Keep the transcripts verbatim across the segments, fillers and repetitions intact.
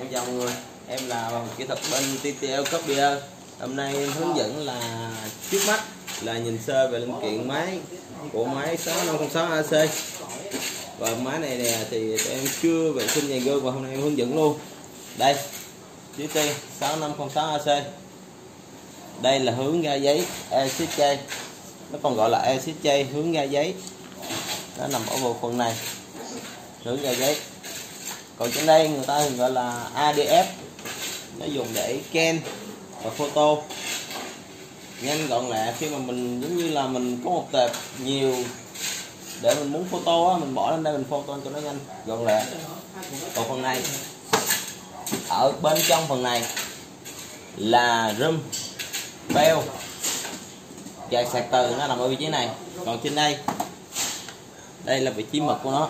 Em chào mọi người, em là một kỹ thuật bên tê tê lờ Copier. Hôm nay em hướng dẫn là trước mắt là nhìn sơ về linh kiện máy của máy sáu năm không sáu A C. Và máy này nè thì tụi em chưa vệ sinh dàn gương và hôm nay em hướng dẫn luôn. Đây, chiếc T sáu năm không sáu A C. Đây là hướng ra giấy a xê xê, nó còn gọi là a xê xê hướng ra giấy. Nó nằm ở bộ phận này, hướng ra giấy. Còn trên đây người ta gọi là a đê ép, nó dùng để scan và photo nhanh gọn lẹ. Khi mà mình giống như là mình có một tệp nhiều để mình muốn photo á, mình bỏ lên đây mình photo cho nó nhanh gọn lẹ. Còn phần này, ở bên trong phần này là rum, beo, và sạc từ, nó nằm ở vị trí này. Còn trên đây, đây là vị trí mật của nó.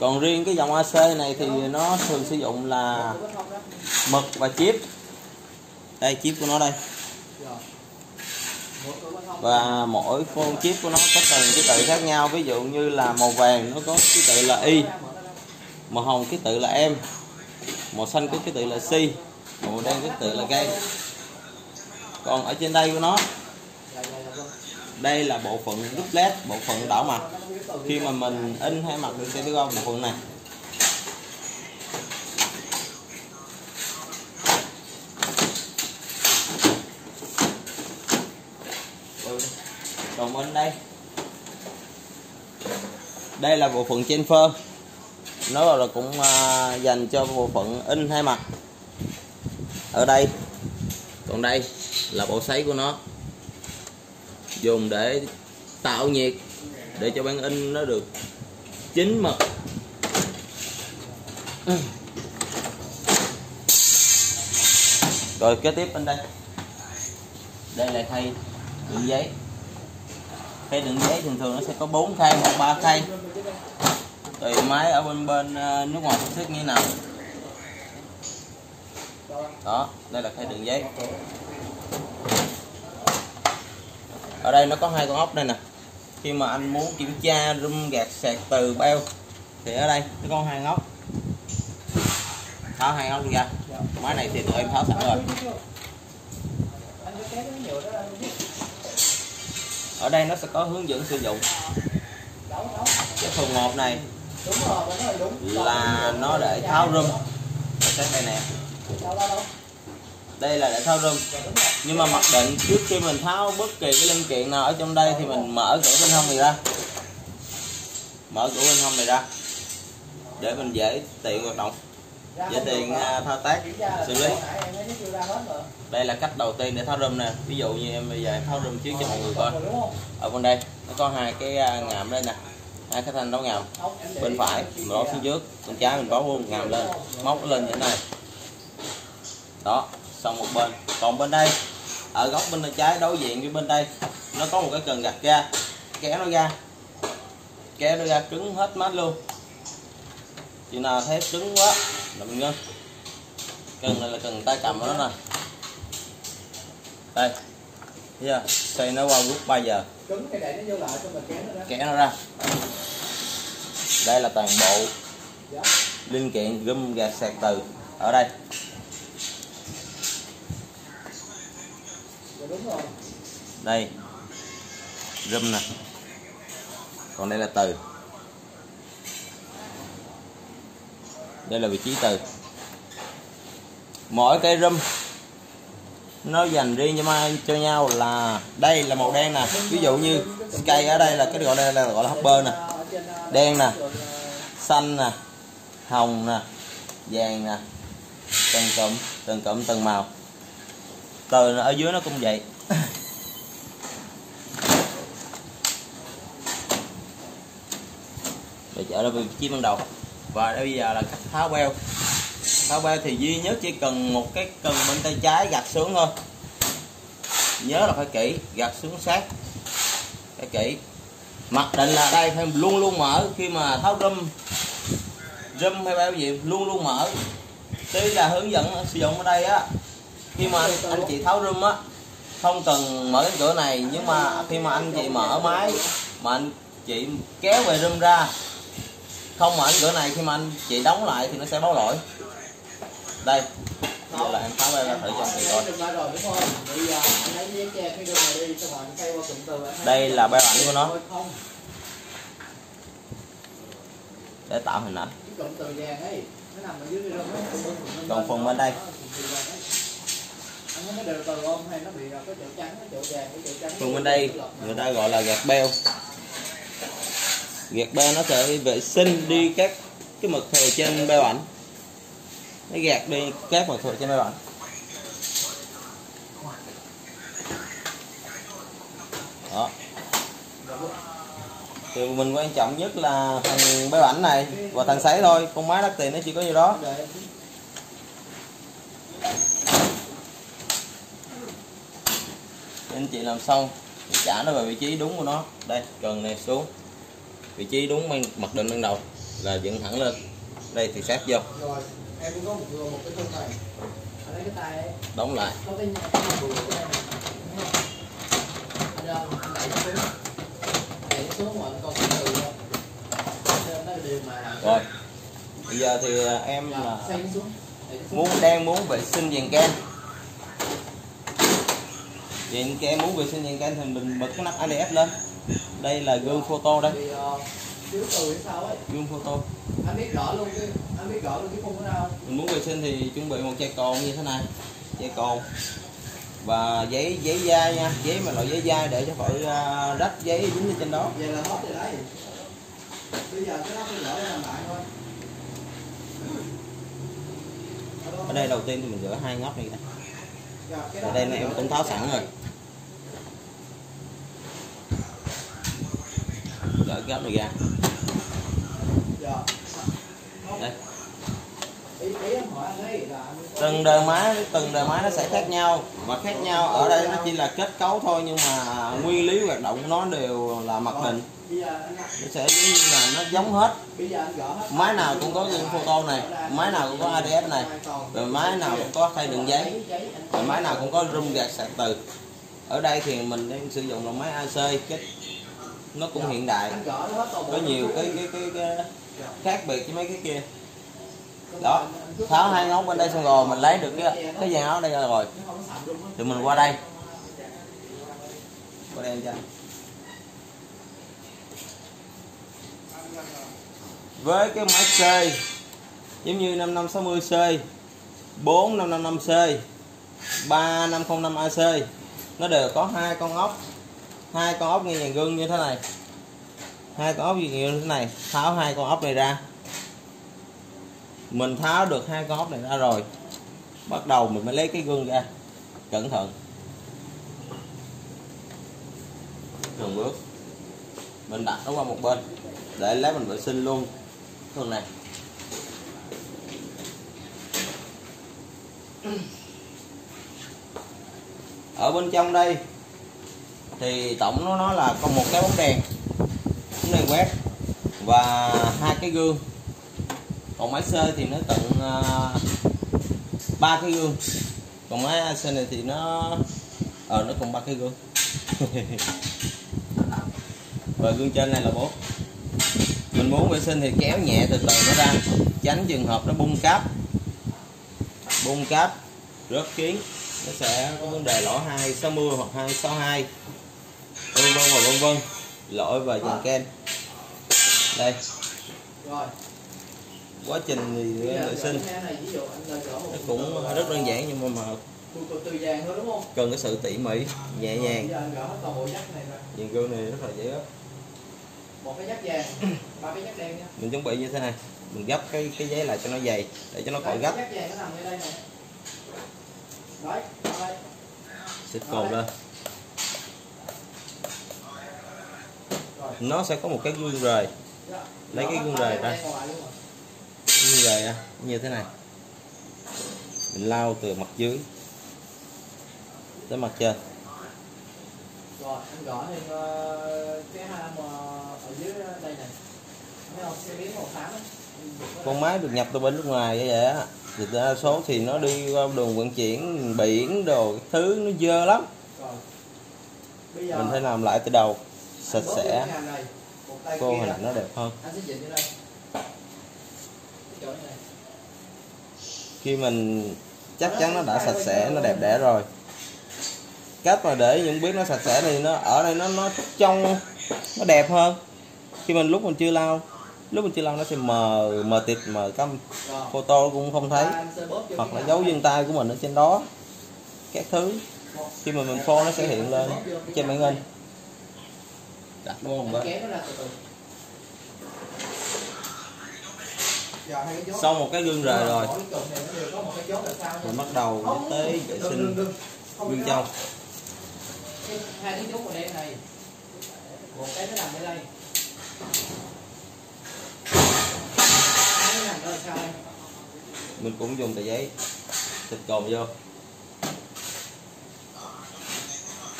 Còn riêng cái dòng a xê này thì nó thường sử dụng là mực và chip. Đây chip của nó đây. Và mỗi con chip của nó có từng ký tự khác nhau. Ví dụ như là màu vàng nó có ký tự là Y, màu hồng ký tự là M, màu xanh có ký tự là C, màu đen ký tự là G. Còn ở trên đây của nó, đây là bộ phận đúc led, bộ phận đảo mặt. Khi mà mình in hai mặt được sẽ đưa ra bộ phận này. Còn bên đây, đây là bộ phận chamfer, nó là cũng dành cho bộ phận in hai mặt ở đây. Còn đây là bộ sấy của nó, dùng để tạo nhiệt để cho bản in nó được chín mực. Rồi kế tiếp bên đây, đây là khay đựng giấy. Khay đựng giấy thường thường nó sẽ có bốn khay hoặc ba khay, tùy máy ở bên bên nước ngoài sản xuất như thế nào. Đó, đây là khay đựng giấy. Ở đây nó có hai con ốc đây nè. Khi mà anh muốn kiểm tra rum, gạt, sạc từ, bao thì ở đây nó có hai ốc. Tháo hai ốc ra. Máy này thì tụi em tháo sẵn rồi. Ở đây nó sẽ có hướng dẫn sử dụng. Cái phần một này là nó để tháo rum. Cái này nè, đây là để tháo rum. Nhưng mà mặc định trước khi mình tháo bất kỳ cái linh kiện nào ở trong đây thì mình mở cửa bên hông này ra, mở cửa bên hông này ra để mình dễ tiện hoạt động, dễ tiện thao tác xử lý. Đây là cách đầu tiên để tháo rum nè. Ví dụ như em bây giờ em tháo rum trước cho mọi người coi. Ở bên đây nó có hai cái ngàm đây nè, hai cái thanh đấu ngàm. Bên phải mình bó xuống trước, bên trái mình bó luôn ngàm lên, móc lên như thế này. Đó, xong một bên. Còn bên đây, ở góc bên trái đối diện với bên đây, nó có một cái cần gạt ra, kéo nó ra, kéo nó ra cứng hết mát luôn. Chừng nào thấy cứng quá là mình ngưng. Cần này là cần tay cầm của nó nè. Đây, bây giờ xoay nó qua gút ba giờ, kéo nó ra. Đây là toàn bộ linh kiện gum, gạt, sạc từ ở đây. Đây rum nè, còn đây là từ, đây là vị trí từ. Mỗi cây rum nó dành riêng cho mai cho nhau là đây là màu đen nè. Ví dụ như cây ở đây là cái gọi đây là gọi là hopper nè, đen nè, xanh nè, hồng nè, vàng nè, từng cụm từng cụm từng màu. Từ ở dưới nó cũng vậy. Để chở ra vị trí ban đầu. Và bây giờ là cách tháo beo. Tháo beo thì duy nhất chỉ cần một cái cần bên tay trái gạt xuống thôi. Nhớ là phải kỹ, gạt xuống sát, phải kỹ. Mặc định là đây phải luôn luôn mở. Khi mà tháo rum, rum hay bao gì luôn luôn mở. Tí là hướng dẫn sử dụng ở đây á, khi mà anh, anh chị tháo rum á không cần mở cái cửa này, nhưng mà khi mà anh chị mở máy mà anh chị kéo về rum ra Không mà anh cửa này khi mà anh chị đóng lại thì nó sẽ báo lỗi. Đây, giờ là em tháo ra thử cho anh chị coi. Đây là bao ảnh của nó. Để tạo hình ảnh. Còn phần bên đây. Phần bên đây người ta gọi là gạt beo. Gạt beo nó sẽ vệ sinh đi các cái mực thừa trên beo ảnh. Nó gạt đi các mực thừa trên beo ảnh. Đó. Thì mình quan trọng nhất là thằng beo ảnh này và thằng sấy thôi, con máy đắt tiền nó chỉ có gì đó. Anh chị làm xong trả nó về vị trí đúng của nó. Đây, cần này xuống vị trí đúng bên mặc định ban đầu là dựng thẳng lên. Đây thì sát vô. Rồi, em cũng có một, một cái chân này. Ở đây cái tay ấy. Đóng lại. Rồi. Bây giờ thì em là muốn đang muốn vệ sinh dàn can. Vậy các em muốn vệ sinh dàn can thì mình bật cái nắp a đê ép lên. Đây là gương photo đây. Gương photo. Anh biết rõ luôn chứ, anh biết rõ luôn chứ không có đâu. Mình muốn vệ sinh thì chuẩn bị một chai cồn như thế này, chai cồn và giấy giấy dai nha, giấy mà loại giấy dai để cho khỏi rách giấy dính lên trên đó. Vậy là hết rồi đấy. Bây giờ cái nắp mình gỡ làm lại thôi. Ở đây đầu tiên thì mình gỡ hai ngóc này đây. Ở đây này em cũng tháo sẵn rồi. Gỡ cái ốc này ra. Đây. Từng đời máy, từng đời máy nó sẽ khác nhau. Và khác nhau ở đây nó chỉ là kết cấu thôi, nhưng mà nguyên lý hoạt động của nó đều là mặc định. Nó sẽ giống như là nó giống hết. Máy nào cũng có gương photo này, máy nào cũng có a đê ép này, rồi máy nào cũng có thay đường giấy, rồi máy nào cũng có room gạt sạc từ. Ở đây thì mình đang sử dụng là máy a xê, cái nó cũng hiện đại, có nhiều cái cái cái, cái, cái khác biệt với mấy cái kia. Đó, tháo hai ngón bên đây xong rồi mình lấy được cái cái dàn áo đây ra rồi, thì mình qua đây, qua đây cho. Với cái máy C giống như năm năm sáu không C, bốn năm năm năm C, ba năm không năm A C, nó đều có hai con ốc, hai con ốc như dàn gương như thế này, hai con ốc như thế này. Tháo hai con ốc này ra, mình tháo được hai con ốc này ra rồi, bắt đầu mình mới lấy cái gương ra, cẩn thận, từng bước, mình đặt nó qua một bên để lấy mình vệ sinh luôn phần này. Ở bên trong đây thì tổng nó nói là còn một cái bóng đèn, bóng đèn quét và hai cái gương. Còn máy C thì nó tận ba uh, cái gương, còn máy A C này thì nó ờ nó còn ba cái gương. Và gương trên này là bốn. Mình muốn vệ sinh thì kéo nhẹ từ từ nó ra, tránh trường hợp nó bung cáp, bung cáp rớt kiến, nó sẽ có vấn đề lỗi hai sáu không hoặc hai sáu hai, vân vân và vân vân, lỗi về dàn ken. Đây. Rồi. Quá trình thì vệ sinh nó cũng rất đơn giản, nhưng mà, mà cần cái sự tỉ mỉ, nhẹ nhàng. Dàn gương này rất là dễ gấp. Một cái nhắc vàng, ba cái nhắc đen nha. Mình chuẩn bị như thế này, mình gấp cái cái giấy lại cho nó dày để cho nó khỏi gấp. Xịt cồn lên. Nó sẽ có một cái gương rời. Lấy cái gương rời ra. Gương rời ra như thế này. Mình lau từ mặt dưới tới mặt trên. Rồi, anh gõ thêm cái ham ở dưới đây này. Con máy được nhập từ bên nước ngoài vậy á, thì đa số thì nó đi qua đường vận chuyển biển đồ cái thứ nó dơ lắm. Mình phải làm lại từ đầu sạch sẽ, cô hình nó đẹp hơn. Khi mình chắc chắn nó đã sạch sẽ, nó đẹp đẽ rồi, cách mà để những biết nó sạch sẽ thì nó ở đây nó nó trong, nó đẹp hơn. Khi mình lúc mình chưa lau, lúc mình chưa lau nó sẽ mờ mờ tịt, mờ căm, photo cũng không thấy, hoặc là dấu vân tay của mình ở trên đó các thứ. Khi mà mình phô nó sẽ hiện lên trên màn hình. Đặt luôn rồi. Sau một cái gương rời rồi, mình bắt đầu đi tới vệ sinh gương trong. Hai cái chốt đen này, một cái nó nằm ở đây, mình cũng dùng tờ giấy xịt cồn vô.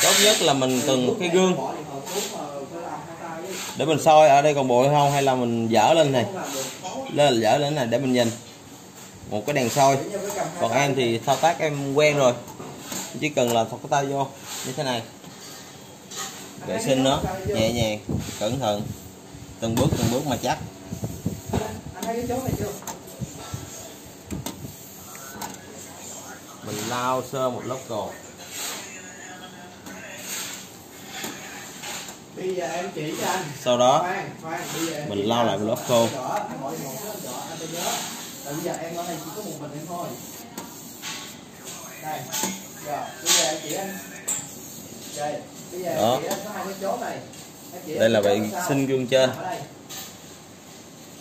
Tốt nhất là mình từng một cái gương để mình soi ở đây còn bụi không, hay là mình dở lên này, lên dở lên này để mình nhìn một cái đèn soi. Còn em thì thao tác em quen rồi, chỉ cần là thọc cái tay vô như thế này, vệ sinh nó nhẹ nhàng, cẩn thận, từng bước từng bước mà chắc. Mình lau sơ một lớp cồn. Bây giờ em chỉ cho anh. Sau đó khoan, khoan. Mình lau lại một lớp khô. Bây giờ em ở đây chỉ có một mình em thôi. Đây. Rồi, bây giờ em chỉ anh. Đây, bây giờ em chỉ anh có hai cái chốt này. Đây là vệ sinh gương trên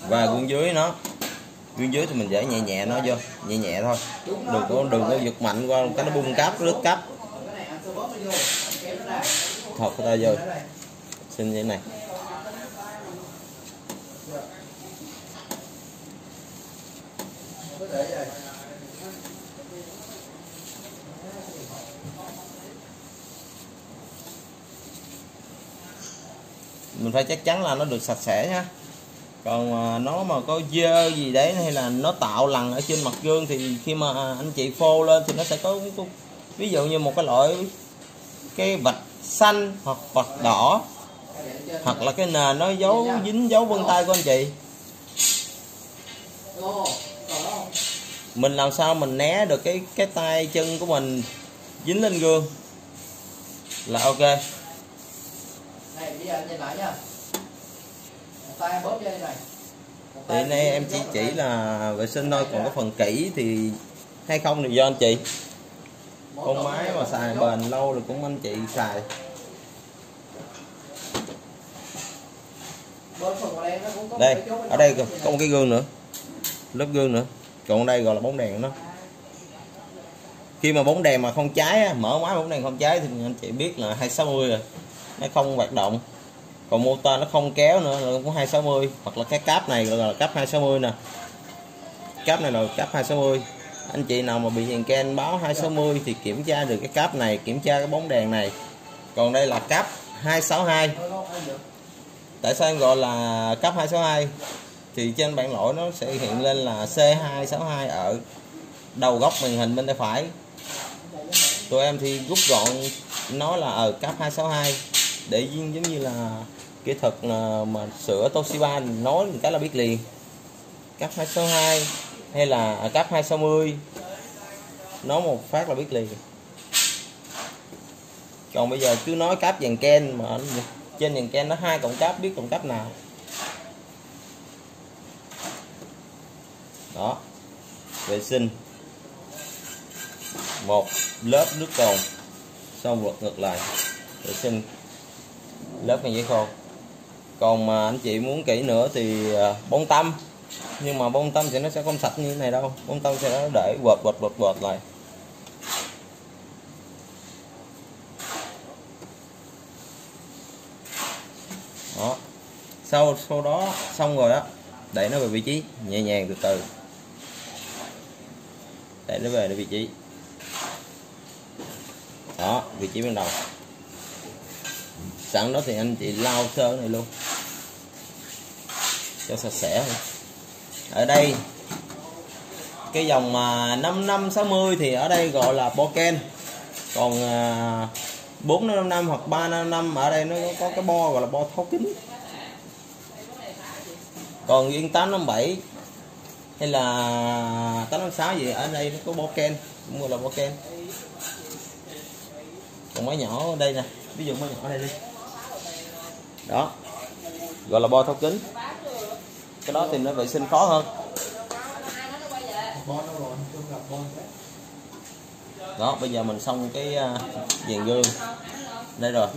và gương dưới nó. Gương dưới thì mình để nhẹ nhẹ nó vô, nhẹ nhẹ thôi. Đừng có đừng có giật mạnh qua cái nó bung cáp, rớt cáp. Thọc cái tay vô. Xin như thế này. Mình phải chắc chắn là nó được sạch sẽ nha. Còn nó mà có dơ gì đấy hay là nó tạo lằn ở trên mặt gương thì khi mà anh chị phô lên thì nó sẽ có ví dụ như một cái loại cái vạch xanh hoặc vạch đỏ, hoặc là cái nền nó dấu dính dấu vân tay của anh chị. Mình làm sao mình né được cái cái tay chân của mình dính lên gương là ok. Đây bây giờ anh nhìn lại nha. Tay bóp dây này. Hiện nay em chỉ chỉ là vệ sinh thôi, còn có phần kỹ thì hay không thì do anh chị. Con máy mà xài bền lâu rồi cũng anh chị xài. Đây, ở đây có một cái gương nữa, lớp gương nữa, còn đây gọi là bóng đèn của nó. Khi mà bóng đèn mà không cháy, mở máy bóng đèn không cháy thì anh chị biết là hai sáu không rồi, nó không hoạt động. Còn motor nó không kéo nữa là cũng hai sáu không, hoặc là cái cáp này gọi là cáp hai sáu không nè, cáp này là cáp hai sáu không. Anh chị nào mà bị đèn ken báo hai sáu không thì kiểm tra được cái cáp này, kiểm tra cái bóng đèn này. Còn đây là cáp hai sáu hai. Tại sao em gọi là cấp hai sáu hai? Thì trên bảng lỗi nó sẽ hiện lên là C hai sáu hai ở đầu góc màn hình bên tay phải. Tụi em thì rút gọn nói là ở cấp hai sáu hai để giống như là kỹ thuật mà sửa Toshiba nói một cái là biết liền. Cấp hai sáu hai hay là cấp hai sáu không nói một phát là biết liền. Còn bây giờ cứ nói cáp vàng ken mà trên đèn ken nó hai cọng cáp, biết cọng cáp nào đó. Vệ sinh một lớp nước cồn, xong vượt ngược lại vệ sinh lớp này giấy khô. Còn mà anh chị muốn kỹ nữa thì bông tăm, nhưng mà bông tăm thì nó sẽ không sạch như thế này đâu, bông tăm sẽ nó để quệt quệt quệt quệt lại. Đó. Sau sau đó xong rồi đó, đẩy nó về vị trí nhẹ nhàng, từ từ đẩy nó về vị trí đó, vị trí ban đầu. Sẵn đó thì anh chị lau sơ này luôn cho sạch sẽ. Ở đây cái dòng mà năm năm sáu mươi thì ở đây gọi là boken, còn bốn năm năm hoặc ba năm năm ở đây nó có cái bo gọi là bo thấu kính. Còn riêng tám năm bảy hay là tám năm sáu gì ở đây nó có bo ken, cũng gọi là bo ken. Còn máy nhỏ ở đây nè, ví dụ máy nhỏ đây đi, đó gọi là bo thấu kính. Cái đó thì nó vệ sinh khó hơn. Đó, bây giờ mình xong cái dàn gương đây rồi.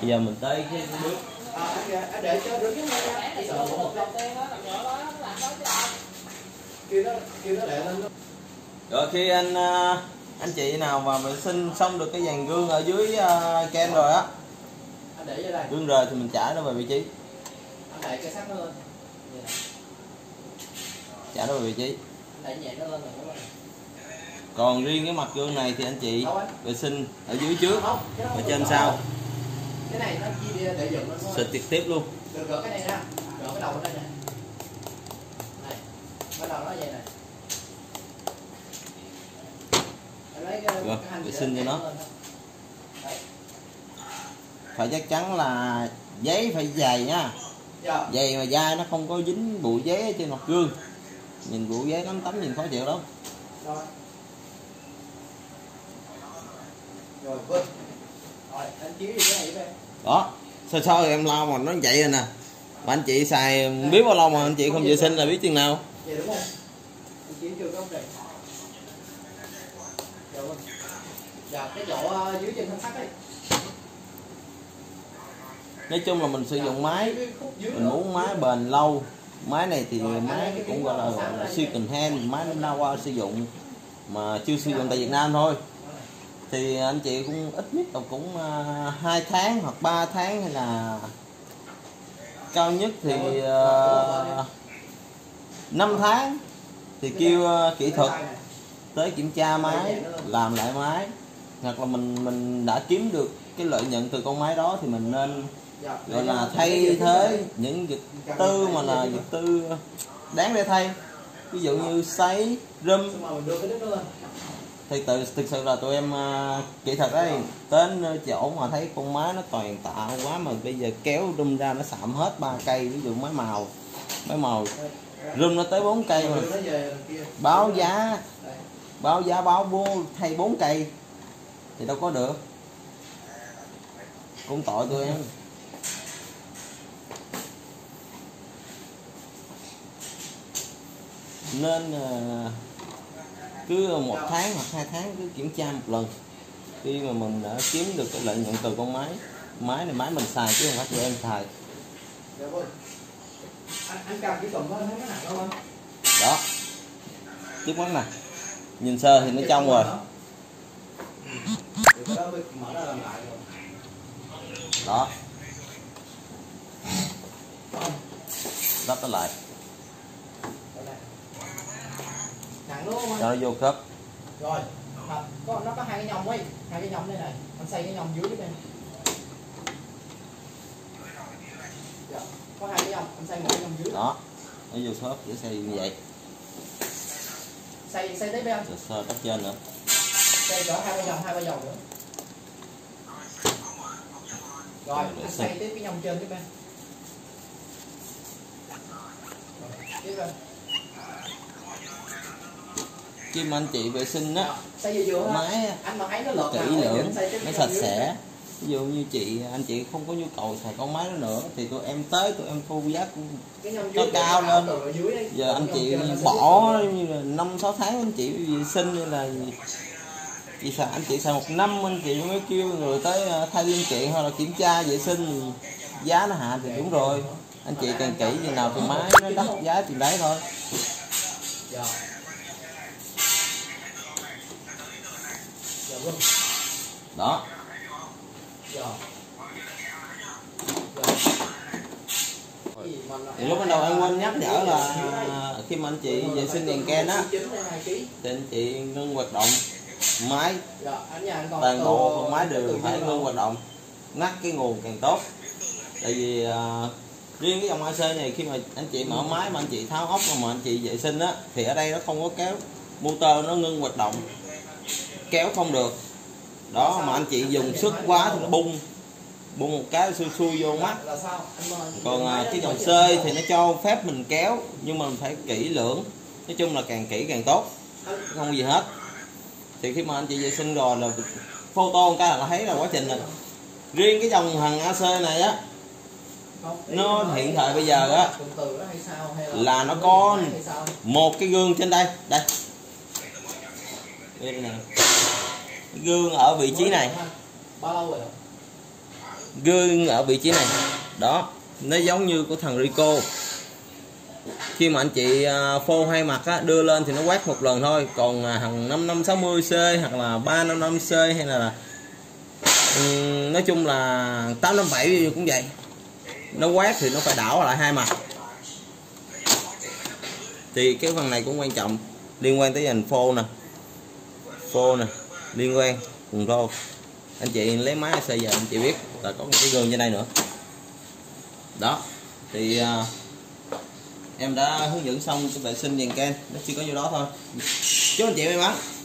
Bây giờ mình tới cái bước rồi. Khi anh anh chị nào mà vệ sinh xong được cái dàn gương ở dưới kem rồi á, gương rời thì mình trả nó về vị trí, trả nó về vị trí. Còn riêng cái mặt gương này thì anh chị vệ sinh ở dưới trước và trên sau, xịt trực tiếp luôn. Rồi, vệ sinh cho nó phải chắc chắn là giấy phải dày nha, dày mà dai nó không có dính bụi giấy trên mặt gương, nhìn bụi giấy lắm, tắm nhìn khó chịu lắm. Đó, sơ sơ em lau mà nó vậy rồi nè, mà anh chị xài biết bao lâu mà anh chị không vệ sinh là biết chừng nào. Nói chung là mình sử dụng máy, mình muốn máy bền lâu. Máy này thì máy cũng gọi là second hand, máy nó qua sử dụng mà chưa sử dụng tại Việt Nam thôi, thì anh chị cũng ít nhất là cũng hai tháng hoặc ba tháng, hay là cao nhất thì năm tháng thì kêu kỹ thuật tới kiểm tra máy, làm lại máy, hoặc là mình mình đã kiếm được cái lợi nhuận từ con máy đó thì mình nên gọi là thay thế những vật tư mà là vật tư đáng để thay, ví dụ như sấy, râm. Thì tự thực sự là tụi em uh, kỹ thuật đấy, đến chỗ mà thấy con máy nó toàn tạo quá mà bây giờ kéo râm ra nó sạm hết ba cây, ví dụ máy màu máy màu râm nó tới bốn cây mà báo giá báo giá báo vô thay bốn cây thì đâu có được, cũng tội tụi em. Nên uh, cứ một tháng hoặc hai tháng cứ kiểm tra một lần, khi mà mình đã kiếm được cái lợi nhuận từ con máy. Máy này máy mình xài chứ không phải tụi em xài. Đó, chiếc mắt nè, nhìn sơ thì nó trong rồi. Đó, lắp nó lại cho nó vô khớp. Rồi, à, có, nó có hai cái nhông ấy, hai cái nhông đây này, anh xây cái nhông dưới đây. Dạ, có hai cái nhông, anh xây một cái nhông dưới. Đó, nó vô khớp để xây như vậy. Xây xây tới bên. Rồi sơ cấp trên nữa. Xây cỡ hai ba vòng, hai ba vòng nữa. Rồi, anh xây tiếp cái nhông trên tiếp bên. Tiếp bên. Khi mà anh chị vệ sinh á, máy nó kỹ lưỡng, nó sạch sẽ. Ví dụ như chị anh chị không có nhu cầu xài con máy đó nữa thì tụi em tới tụi em thu giá nó cao lên. Giờ anh chị bỏ như là năm sáu tháng anh chị vệ sinh, như là chị xài anh chị xài một năm anh chị mới kêu người tới thay linh kiện hoặc là kiểm tra vệ sinh, giá nó hạ thì đúng rồi. Anh chị càng kỹ gì nào thì máy nó đắt giá thì đấy thôi. Đó. Thì lúc ban đầu em quên nhắc nhở là khi mà anh chị vệ sinh đèn ken á thì anh chị ngưng hoạt động máy, toàn bộ con máy đều phải ngưng hoạt động, ngắt cái nguồn càng tốt. Tại vì à, riêng cái dòng a xê này khi mà anh chị mở máy mà anh chị tháo ốc mà anh chị vệ sinh á thì ở đây nó không có kéo motor, nó ngưng hoạt động, kéo không được. Đó mà anh chị dùng sức quá thì nó bung, buông một cái xui xui vô mắt. Còn à, cái dòng C thì nó cho phép mình kéo nhưng mà mình phải kỹ lưỡng, nói chung là càng kỹ càng tốt, không gì hết. Thì khi mà anh chị vệ sinh rồi là photo một cái là thấy là quá trình này. Riêng cái dòng hàng a xê này á, nó hiện thời bây giờ á là nó có một cái gương trên đây, đây đây nè, gương ở vị trí này, gương ở vị trí này đó, nó giống như của thằng Ricoh. Khi mà anh chị phô hai mặt á, đưa lên thì nó quét một lần thôi, còn hàng năm năm sáu mươi C hoặc là ba năm năm C hay là um, nói chung là tám năm bảy cũng vậy, nó quét thì nó phải đảo lại hai mặt. Thì cái phần này cũng quan trọng, liên quan tới dành phô nè, phô nè, liên quan cùng rô. Anh chị lấy máy A C giờ anh chị biết là có một cái gương trên đây nữa đó. Thì uh, em đã hướng dẫn xong vệ sinh dàn can, nó chỉ có nhiêu đó thôi. Chúc anh chị may mắn.